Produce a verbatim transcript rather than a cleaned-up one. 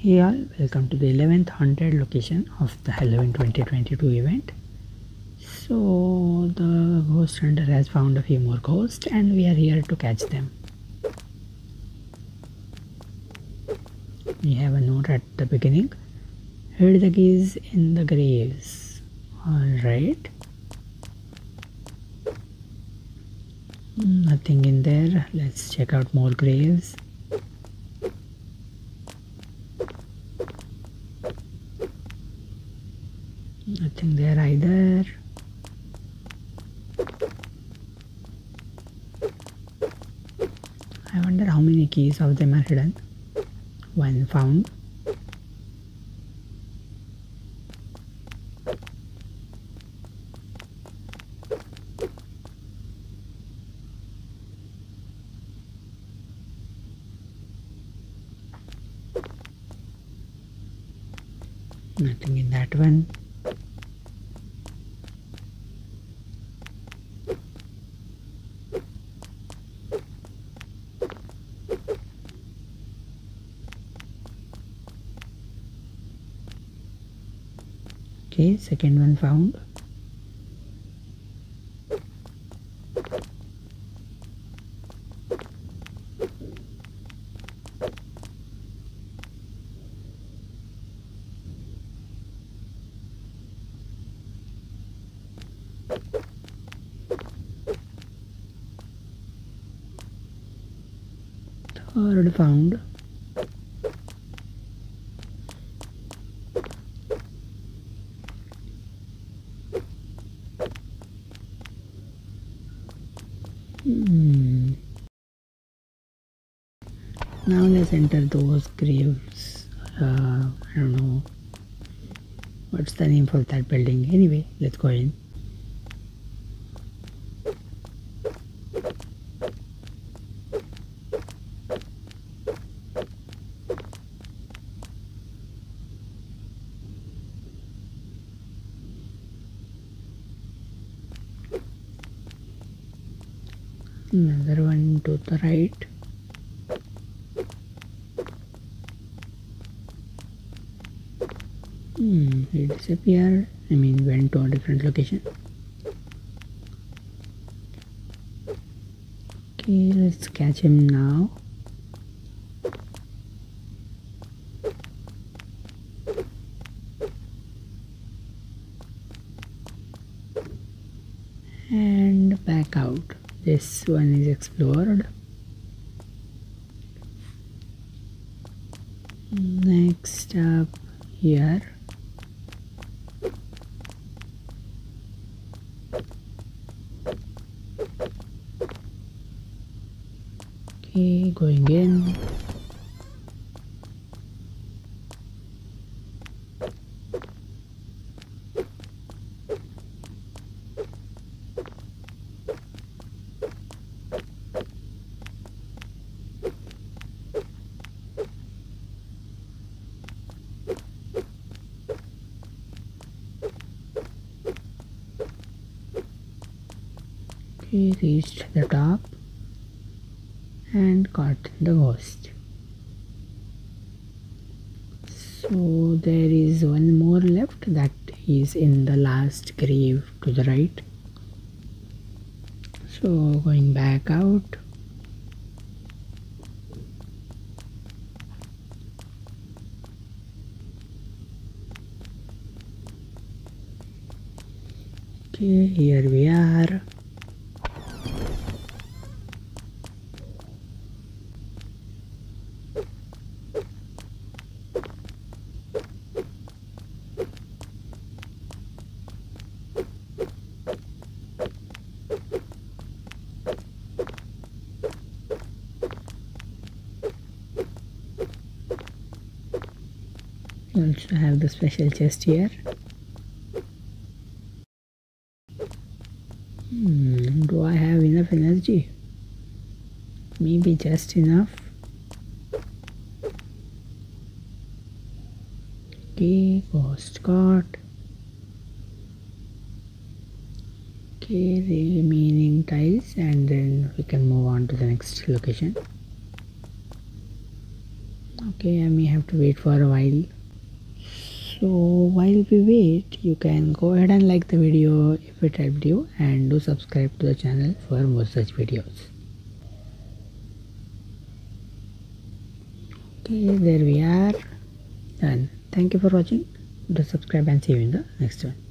Hey all, welcome to the eleventh one hundred location of the Halloween twenty twenty-two event. So the ghost hunter has found a few more ghosts and we are here to catch them. We have a note at the beginning. Hid the keys in the graves. Alright. Nothing in there. Let's check out more graves. Nothing there either. I wonder how many keys of them are hidden. One found. Nothing in that one. Okay, second one found. Third found. Hmm. Now let's enter those graves. Uh, I don't know what's the name for that building. Anyway, let's go in. Another one to the right. Hmm, he disappeared. I mean, went to a different location. Okay, let's catch him now. And back out. This one is explored. Next up here. Okay, going in. We reached the top and caught the ghost. So there is one more left, that is in the last grave to the right. So going back out. Okay, here we are. Also have the special chest here. Hmm, do I have enough energy? Maybe just enough. Okay, ghost caught. Okay, the remaining tiles, and then we can move on to the next location. Okay, I may have to wait for a while. So while we wait, you can go ahead and like the video if it helped you, and do subscribe to the channel for more such videos. Okay, there we are, done. Thank you for watching. Do subscribe and see you in the next one.